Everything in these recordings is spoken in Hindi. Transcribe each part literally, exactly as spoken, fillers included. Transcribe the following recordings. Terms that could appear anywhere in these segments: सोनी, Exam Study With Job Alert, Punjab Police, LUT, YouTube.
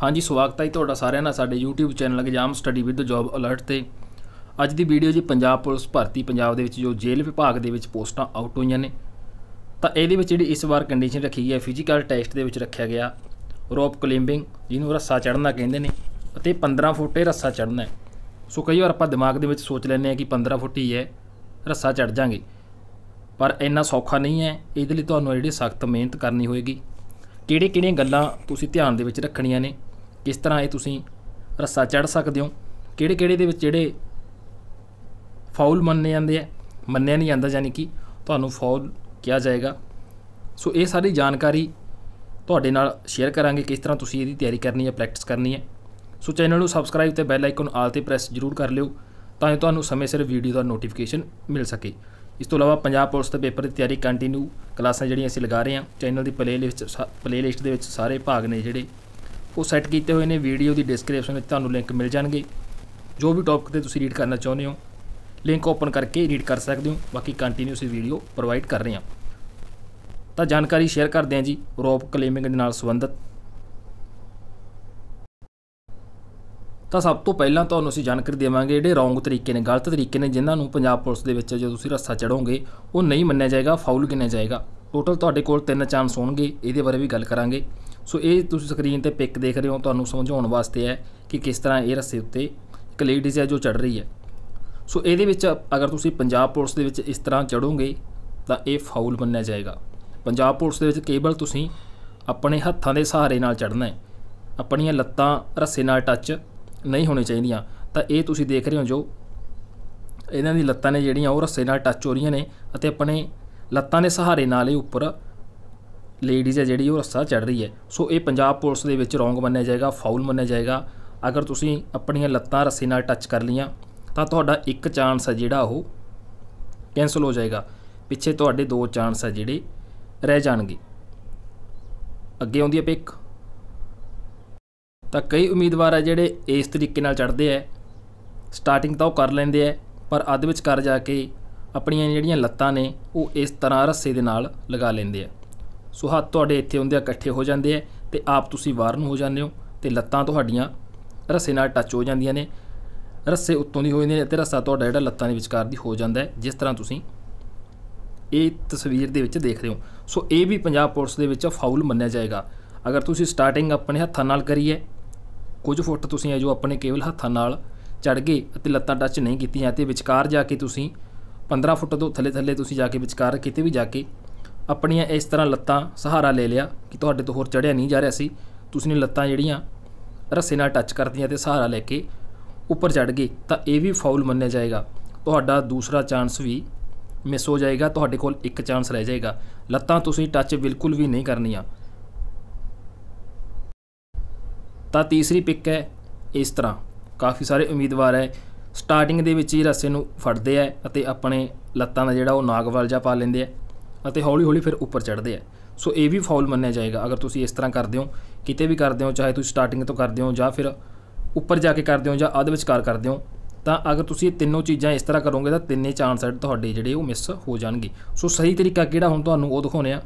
हाँ जी, स्वागत है जी तुहाडा सारिआं दा साडे YouTube channel exam study with job alert ते। अज दी वीडियो जी पंजाब पुलिस भर्ती पंजाब दे विच जो जेल विभाग दे विच पोस्टां आउट होईयां ने, तां इहदे विच जिहड़ी इस बार कंडीशन रखी गई है फिजिकल टेस्ट दे विच रखिया गया रोप क्लाइंबिंग, जिन्होंने रस्सा चढ़ना कहिंदे ने, अते पंद्रह फुट रस्सा चढ़ना है। सो कई बार आपां दिमाग दे विच सोच लैंदे आ कि पंद्रह फुट ही है रस्सा चढ़ जांगे, पर इन्ना सौखा नहीं है। इहदे लई तुहानूं जिहड़ी सख्त मेहनत करनी होएगी, किहड़ियां-किहड़ियां गल्लां तुसीं ध्यान दे विच रखणियां ने, किस तरह ये तुसीं रस्सा चढ़ सकदे हो, किहड़े किहड़े दे विच जिहड़े फाउल मन्ने जांदे आ, मन्निया नहीं जांदा, यानी कि तुहानूं फाउल किया जाएगा। सो ये सारी जानकारी तुहाडे नाल शेयर करांगे, किस तरह तुसीं इहदी तैयारी करनी है, प्रैक्टिस करनी है। सो चैनल नूं सबसक्राइब ते बैल आइकन आल ते प्रेस जरूर कर लिओ तां जो तुहानूं समय सिर वीडियो दा नोटिफिकेशन मिल सके। इस तो अलावा पंजाब पुलिस के पेपर की तैयारी कंटीन्यू क्लासा जी असी लगा रहे हैं। चैनल की प्ले लिस्ट प्ले लिस्ट के सारे भाग ने जोड़े वो सैट किए हुए हैं। वीडियो की डिस्क्रिप्शन में तुम्हें लिंक मिल जाएंगे, जो भी टॉपिक से तुम रीड करना चाहते हो लिंक ओपन करके रीड कर सकते हो। बाकी कंटीन्यू असी वीडियो प्रोवाइड कर रहे हैं, तो जानकारी शेयर करते हैं जी रोप क्लेमिंग नाल संबंधित। तो सब तो पहला तो जानकारी देवांगे जे रोंग तरीके ने, गलत तरीके ने, जिन्होंने पंजाब पुलिस के विच जो तुसीं रस्सा चढ़ोगे वो नहीं मन्निया जाएगा, फाउल गिनिया जाएगा। टोटल तुहाडे कोल तीन चांस होणगे, इहदे बारे भी गल करांगे। सो ये तुसीं स्क्रीन ते पिक देख रहे हो, तुहानूं समझाउण वास्ते है कि किस तरह ये रस्से उत्ते इक लेडीज़ है जो चढ़ रही है। सो इहदे विच अगर तुसीं पंजाब पुलिस दे विच इस तरह चढ़ोगे तां ये फाउल मन्निया जाएगा। पंजाब पुलिस दे विच केवल तुसीं अपने हत्थां दे सहारे नाल चढ़ना है, अपणियां लत्तां रस्से नाल टच नहीं होनी चाहिए। तो ये तुसीं देख रहे हो जो इन्हां दी लत्तां ने जिहड़ियां ओह रस्से नाल टच हो रही ने, अते अपने लत्तां दे सहारे नाल ही उपर लेडीज़ है जिहड़ी ओह रस्सा चढ़ रही है। सो ये पंजाब पुलिस दे विच रौंग मन्निया जाएगा, फाउल मन्निया जाएगा। अगर तुसीं अपणियां लत्तां रस्से नाल टच कर लियां तां तुहाडा एक चांस है जिहड़ा ओह कैंसल हो जाएगा, पिछे तुहाडे दो चांस है जिहड़े रह जाणगे। अगे आउंदी है पिक। तो कई उम्मीदवार है जोड़े इस तरीके नाल चढ़ते हैं, स्टार्टिंग तो कर लेंदे है, पर अद विच कर जाके अपनियां जिहड़ियां लत्तां ने वो इस तरह रस्से दे नाल लगा लेंदे है। सो हत्थ तुहाडे इत्थे हुंदे इकट्ठे हो जांदे है ते आप तुसीं वार नूं हो जांदे हो, ते लत्तां तुहाडीआं रस्से नाल टच हो जांदियां ने, रस्से उत्तों दी हो जांदे ने, ते रस्सा तुहाडा जिहड़ा लत्तां दे विचकार दी हो जांदा है, जिस तरह तुसीं ये तस्वीर दे विच देख रहे हो। सो ये भी पंजाब पुलिस दे विच फाउल मन्निया जाएगा। अगर तुसीं स्टार्टिंग अपने हत्थां नाल करी है, कुछ फुट तुसीं है जो अपने केवल हत्थां नाल चढ़ गए अते लत्तां टच नहीं कीतीआं, ते विचकार जाके तुसीं पंद्रह फुट तो थले थले तुसीं जाके विचकार किते भी जाके अपनियां इस तरह लत्तां सहारा ले लिया कि तुहाडे तो होर चढ़िया नहीं जा रहा सी, तुसीं लत्तां जिहड़ियां रस्से नाल टच करदीआं ते सहारा लेके उपर चढ़ गए, तां इह भी फाउल मन्निया जाएगा। तुहाडा दूसरा चांस भी मिस हो जाएगा, तुहाडे कोल एक चांस रह जाएगा। लत्तां तुसीं टच बिल्कुल भी नहीं करनीआं। तो तीसरी पिक है इस तरह काफ़ी सारे उम्मीदवार है स्टार्टिंग दे विच ही रस्से नूं फड़दे है अते अपने लत्तां दा जिहड़ा ओह नागवाल जा पा लेंदे है अते हौली हौली फिर उपर चढ़दे है। सो ये भी फाउल मन्निया जाएगा। अगर तुसीं इस तरह करदे हो, किते भी करदे हो, चाहे तुसीं स्टार्टिंग तो करदे हो जां फिर उपर जाके करदे हो जां अध विचकार करदे हो, तां अगर तुसीं तिन्नों चीज़ां इस तरह करोगे तां तिन्ने चांस तुहाडे जिहड़े ओह मिस हो जाणगे। सो सही तरीका किहड़ा हुण तुहानूं ओह दिखाउने आ।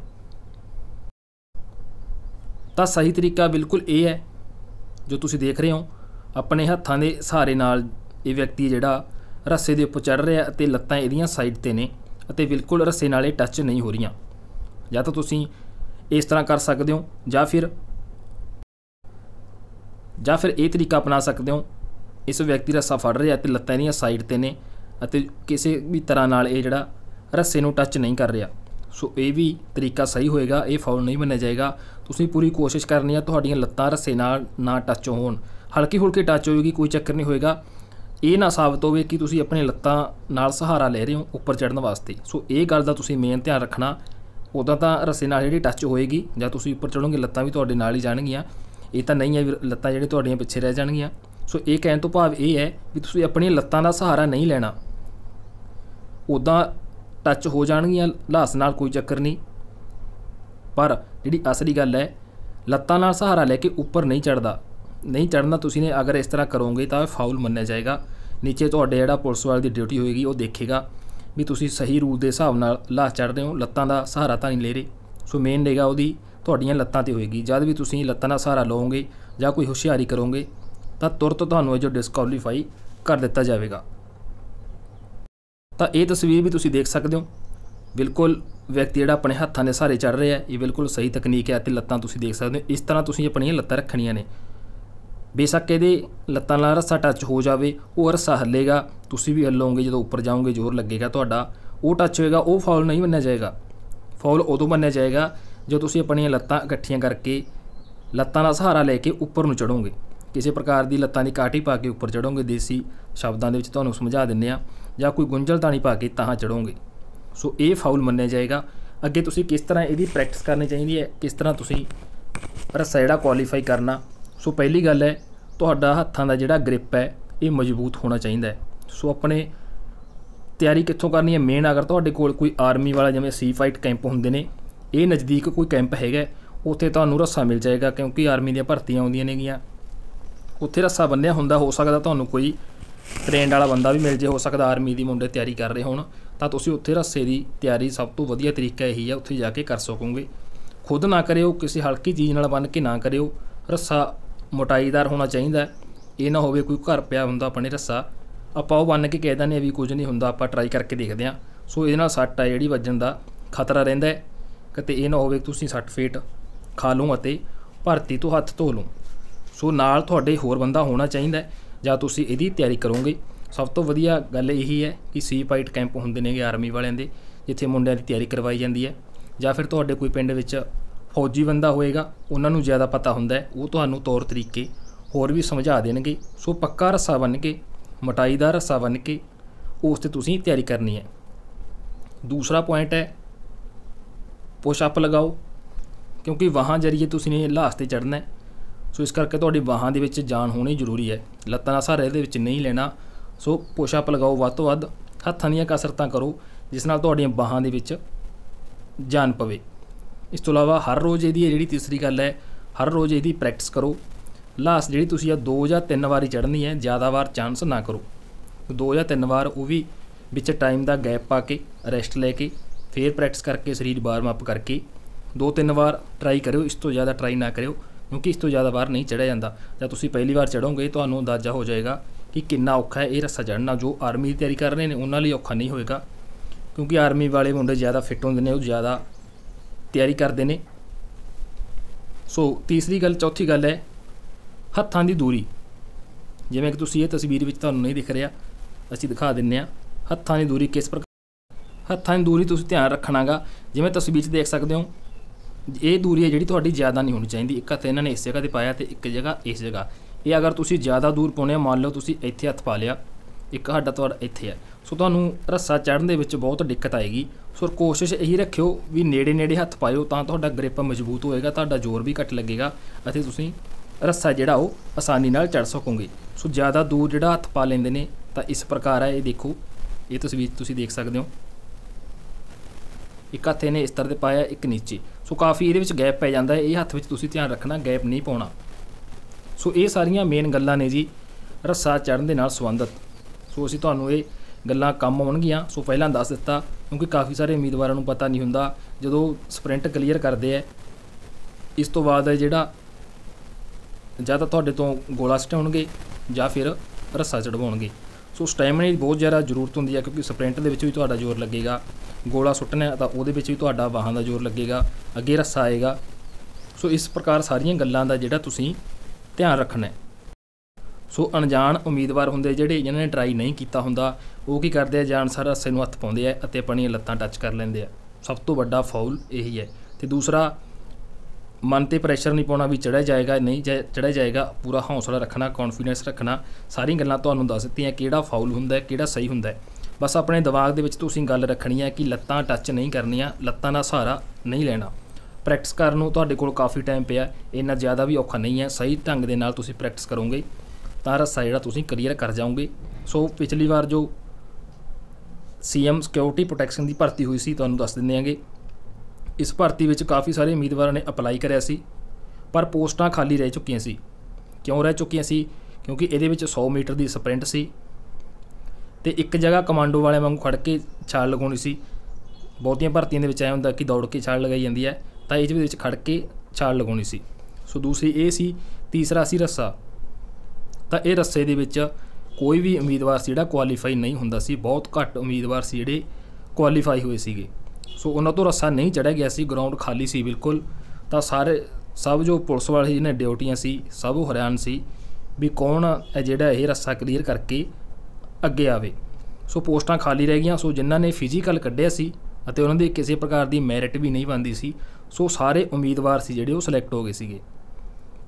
तां सही तरीका बिल्कुल इह है जो तुसीं देख रहे हो, अपने हत्थां दे सहारे नाल ये व्यक्ति जिहड़ा रस्से दे उप्पर चढ़ रहा है, लत्तां इहदीयां साइड ते ने अते बिल्कुल रस्से नाल टच नहीं हो रहीआं। जां तां तुसीं इस तरह कर सकदे हो जां फिर जां फिर ये तरीका अपना सकदे हो। इस व्यक्ति रस्सा फड़ रहा है, लत्तां इहदीयां साइड ते ने अते किसी भी तरह नाल ये जिहड़ा रस्से नूं टच नहीं कर रहा। सो ये भी तरीका सही होएगा, ये फाउल नहीं मन्निया जाएगा। तुसीं पूरी कोशिश करनी है तुहाडीआं लत्तां रस्से नाल ना टच होण, हल्की हुल्की टच होएगी, कोई चक्कर नहीं होएगा। ये ना साबित होवे कि तुसीं अपने लत्तां नाल सहारा ले रहे हो उपर चढ़न वास्ते। सो ये गल दा तुसीं मेन ध्यान रखना। उदां तां रस्से नाल जिहड़ी टच होएगी जां तुसीं उपर चढ़ोगे लत्तां भी तुहाडे नाल ही जाणगीआं, ये तां नहीं है लत्तां जिहड़ियां तुहाडीआं पिछे रह जाणगीआं। सो ये कहण तो भाव ये है भी तुसीं अपणीआं लत्तां दा सहारा नहीं लेना, उदां टच हो जाणगीआं लास नाल कोई चक्कर नहीं, पर जिहड़ी असली गल है लत्तां नाल सहारा लैके उपर नहीं चढ़दा नहीं चढ़ना तुसीं ने। अगर इस तरह करोगे तो फाउल मन्निया जाएगा। नीचे तुहाडे जिहड़ा पुलिस वाले दी ड्यूटी होएगी वो देखेगा भी तुसीं सही रूल दे हिसाब नाल लास चढ़ रहे हो, लत्तां दा सहारा तां नहीं ले रहे। सो मेन रहेगा उहदी ਤੁਹਾਡੀਆਂ ਲੱਤਾਂ ਤੇ ਹੋਏਗੀ। ਜਦ ਵੀ ਤੁਸੀਂ ਲੱਤਾਂ ਦਾ ਸਹਾਰਾ ਲਓਗੇ ਜਾਂ ਕੋਈ ਹੁਸ਼ਿਆਰੀ ਕਰੋਗੇ ਤਾਂ ਤੁਰਤ ਤੁਹਾਨੂੰ ਇਹ ਜੋ ਡਿਸਕੁਆਲੀਫਾਈ कर दिता जाएगा। तो ये तस्वीर भी तुसी देख सकते हो, बिल्कुल व्यक्ति जिहड़ा अपने हत्थां दे सहारे चढ़ रहा है, ये बिल्कुल सही तकनीक है। लत्तां तुसी देख सकते हो, इस तरह तुसी अपनी लत्तां रखणियां ने। बेशक ये लत्तां नाल रस्सा टच हो जाए, वो रस्सा हल्लेगा, तुसी भी हल्लोगे, जदों उपर जाओगे जोर लगेगा तुहाडा, वो टच होएगा, वो फाउल नहीं मन्निया जाएगा। फाउल उदों मन्निया जाएगा जो तुसी अपनी लत्तां इकट्ठियां करके लत्तां दा सहारा लैके उपर नूं चढ़ोगे। किसी प्रकार की लत्तां दी काठी पा के उपर चढ़ोगे, देसी शब्दों के तुहानूं समझा दिंदे आ, या कोई गुंजलतानी पा के तां चढ़ोगे, सो ये फाउल मन्निया जाएगा। अगे तुसी किस तरह इसकी प्रैक्टिस करनी चाहिए है, किस तरह तुसी रस्सा जिहड़ा क्वालीफाई करना। सो पहली गल है तुहाडा हत्थां दा जिहड़ा ग्रिप है ये मजबूत होना चाहिए। सो अपने तैयारी कित्थों करनी है, मेन अगर तुहाडे कोल कोई आर्मी वाला जिवें सी फाइट कैंप हुंदे ने, ये नज़दीक कोई कैंप हैगा, उत्थे तुहानूं रस्सा मिल जाएगा, क्योंकि आर्मी दी भर्तियां आउंदियां नेगियां, उत्थे रस्सा बन्निया हुंदा। हो सकता तुहानूं कोई ट्रेंड वाला बंदा भी मिल जे, हो सकता आर्मी दी मुंडे तैयारी कर रहे होण, तां तुसीं उत्थे रस्से दी तैयारी सब तो वधिया तरीका यही है, उत्थे जाके कर सकोगे। खुद ना करिओ, किसी हल्की चीज़ नाल बन के ना करिओ। रस्सा मोटाईदार होना चाहिए, ये ना होवे कोई घर पिया हुंदा अपने रस्सा आपां ओह बन के कह दिंदे भी कुछ नहीं हुंदा, आपां ट्राई करके देखदे हां, सो इहदे नाल सੱਟ आ जिहड़ी वज्जण दा खतरा रहिंदा है। किते ये ना होवे तुसीं सੱਟ ਫੇਟ खा लो अते भर्ती तो हत्थ धो लो। सो नाल तुहाडे होर बंदा होना चाहिए जां तुसीं इहदी तैयारी करोगे। सब तो वधिया गल यही है कि सी फाइट कैंप हुंदे ने आर्मी वालिआं दे, जिथे मुंडिआं दी तैयारी करवाई जांदी है, जां फिर तुहाडे कोई पिंड विच फौजी बंदा होएगा, उहनां नूं ज़्यादा पता हुंदा है, वो तुहानूं तौर तरीके होर भी समझा देणगे। सो पक्का रस्सा बन के, मोटाई दा रस्सा बन के उस ते तुसीं तैयारी करनी है। दूसरा पॉइंट है पुशअप लगाओ, क्योंकि वाहां जरिए तुसीं लाश ते चढ़ना है, सो इस करके तुहाडी बाहां दे विच जान होनी जरूरी है, लत्तां दा सहारा इहदे विच नहीं लेना। सो पुशअप लगाओ, वध तो वध हत्थां दीआं कसरतां करो, जिस नाल तुहाडीआं बाहां दे विच जान पवे। इस तो इलावा हर रोज़ इहदी जिहड़ी तीसरी गल है, हर रोज़ इहदी प्रैक्टिस करो। लास्ट जिहड़ी तुसीं आ दो जां तीन वारी चढ़नी है, ज़्यादा वार चांस ना करो, दो जां तीन वार, वो भी विच टाइम का गैप पा के रैसट लैके फिर प्रैक्टिस करके शरीर वार्म अप करके दो तीन वार ट्राई करो। इस तो ज़्यादा ट्राई ना करो, क्योंकि इस तो ज़्यादा बार नहीं चढ़िया जाता। जब तुसीं पहली बार चढ़ोगे तो अंदाज़ा हो जाएगा कि कितना औखा है ये रस्सा चढ़ना। जो आर्मी की तैयारी कर रहे हैं उन्होंने औखा नहीं होएगा, क्योंकि आर्मी वाले मुंडे ज़्यादा फिट होंगे ने, ज़्यादा तैयारी करते हैं। सो तीसरी गल, चौथी गल है हत्थां दी दूरी। जिवें कि तुसीं ये तस्वीर विच तुहानूं नहीं दिख रहा, असीं दिखा दिंदे हां हत्थां दी दूरी किस प्रकार। हत्थां दी दूरी तुसीं ध्यान रखना गा, जिवें तस्वीर च देख सकते हो, ये दूरी है जी थोड़ी ज़्यादा नहीं होनी चाहिए। एक हत्थ इन्होंने इस जगह पर पाया तो एक जगह इस जगह, ये अगर तुम ज़्यादा दूर पाने, मान लो तुम इतें हत्थ पा लिया, एक हड्डा थोड़ा इतें है, सो तू रस्सा चढ़ने में बहुत दिक्कत आएगी। सो कोशिश यही रखियो भी नेड़े नेड़े हत्थ पाओ, तो ग्रिप मजबूत होएगा, तो जोर भी घट लगेगा, तुम रस्सा जोड़ा वो आसानी चढ़ सकोगे। सो ज़्यादा दूर जो हत्थ पा लेंगे ने, तो इस प्रकार है। ये देखो, ये तस्वीर तुम देख सकते हो, एक हत्थ इन्हें इस तरह पाया, एक नीचे, सो काफ़ी ये गैप पै जाता है। ये हत्थ में तुसीं ध्यान रखना, गैप नहीं पाउणा। सो ये सारिया मेन गल्लां ने जी रस्सा चढ़न दे नाल संबंधित। सो असीं तुहानूं ये गल्लां कम आउणगीआं। सो पहलां दस दित्ता, क्योंकि काफ़ी सारे उम्मीदवारां नूं पता नहीं हुंदा, जदों स्प्रिंट क्लीयर करदे है, इस तो बाद जिहड़ा जां तां तुहाडे तों गोला सटाउणगे जां फिर रस्सा चढ़वाउणगे। सो स्टैमिना की बहुत ज़्यादा जरूरत होंगी, क्योंकि स्प्रिंट के भी तुहाडा जोर लगेगा, गोला सुट्टना तो वो भी तुहाडा बाहां का जोर लगेगा, अगे रस्सा आएगा। सो इस प्रकार सारिया गल्लां दा जिहड़ा तुसीं ध्यान रखना है। सो अणजाण उम्मीदवार हुंदे जिहड़े जिन्हां ने ट्राई नहीं कीता हुंदा, वो की करदे आ, जान सारा रस्से नूं हत्थ पाउंदे आ अते अपणीआं लत्तां टच कर लैंदे आ। सब तो वड्डा फाउल यही है। ते दूसरा, मन पर प्रैशर नहीं पाउणा भी चढ़िया जाएगा नहीं जा चढ़िया जाएगा, पूरा हौसला रखना, कॉन्फिडेंस रखना। सारी गल्लां तुहानूं दस दित्तियां, किहड़ा फाउल हुंदा है, किहड़ा सही हुंदा है। बस अपने दिमाग दे विच तुसीं गल रखनी है कि लत्तां टच नहीं करनियां, लत्तां दा सहारा नहीं लेना। प्रैक्टिस करन नूं तुहाडे कोल काफ़ी टाइम पिया, इन्ना ज़्यादा भी औखा नहीं है। सही ढंग दे नाल तुसीं प्रैक्टिस करोगे तां रस्सा जिहड़ा तुसीं क्लीयर कर जाओगे। सो पिछली वार जो सी एम सिक्योरिटी प्रोटैक्शन की भर्ती हुई सी, तुहानूं दस दिंदे आंगे, इस भर्ती में काफ़ी सारे उम्मीदवारों ने अप्लाई कराया सी, पर पोस्टां खाली रह चुकियां सी। क्यों रह चुकियां सी? क्योंकि ये सौ मीटर की स्प्रिंट सी, तो एक जगह कमांडो वाले वांगू खड़ के छाल लगाउणी सी। बहुतियां भर्तियां दे विच ऐ हुंदा कि दौड़ के छाल लगाई जांदी है, तां इस खड़ के छाल लगानी सी। सो दूसरी ये सी। तीसरा सी रस्सा। तो यह रस्से दे विच कोई भी उम्मीदवार सी जिहड़ा क्वालीफाई नहीं हुंदा सी, बहुत घट उम्मीदवार सी जिहड़े क्वालीफाई हुए सीगे। सो उन्हां तो रस्सा नहीं चढ़िया गया सी, ग्राउंड खाली सी बिल्कुल। तो सारे सब जो पुलिस वाले जिन्हें ड्यूटियां सी सब हैरान सी भी कौन है जिहड़ा यह रस्सा क्लीयर करके अगे आवे। सो पोस्टां खाली रह गई। सो जिन्हां ने फिजिकल कढ़िया सी अते उन्हां दी किसी प्रकार की मैरिट भी नहीं बनती सी। सो सारे उम्मीदवार सी जिहड़े सिलेक्ट हो गए सीगे।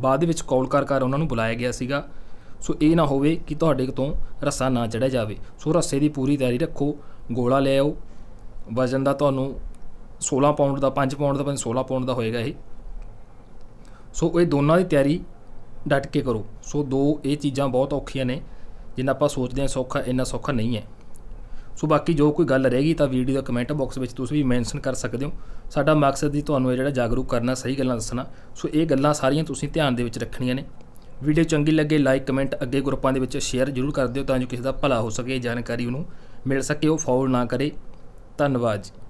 बाद विच कॉल कर कर उन्हां नूं बुलाया गया सीगा। सो ये ना होवे कि तुहाडे तो रस्सा ना चढ़िया जाए। सो रस्से की पूरी तैयारी रखो, गोला ले आओ, वजन का तुहानूं सोलह पाउंड का पाँच पाउंड का सोलह पाउंड का होएगा ये। सो ये दोनों की तैयारी डट के करो। सो दो ये चीज़ा बहुत औखियां ने, जिन्ना आपां सोचते हैं सौखा, इन्ना सौखा नहीं है। सो बाकी जो कोई गल रहेगी तो वीडियो का कमेंट बॉक्स में तुसीं भी मैंशन कर सकते हो। साडा मकसद ही तुहानूं जिहड़ा जागरूक करना, सही गल्लां दस्सना। सो ये गल्लां सारियां तुसीं ध्यान दे विच रखणियां ने। वीडियो चंगी लगे लाइक कमेंट अगे ग्रुपों के शेयर जरूर कर दिओ, तां जो किसी का भला हो सके, जानकारी उन्होंने मिल सके, वो फाउल ना करे। धन्यवाद।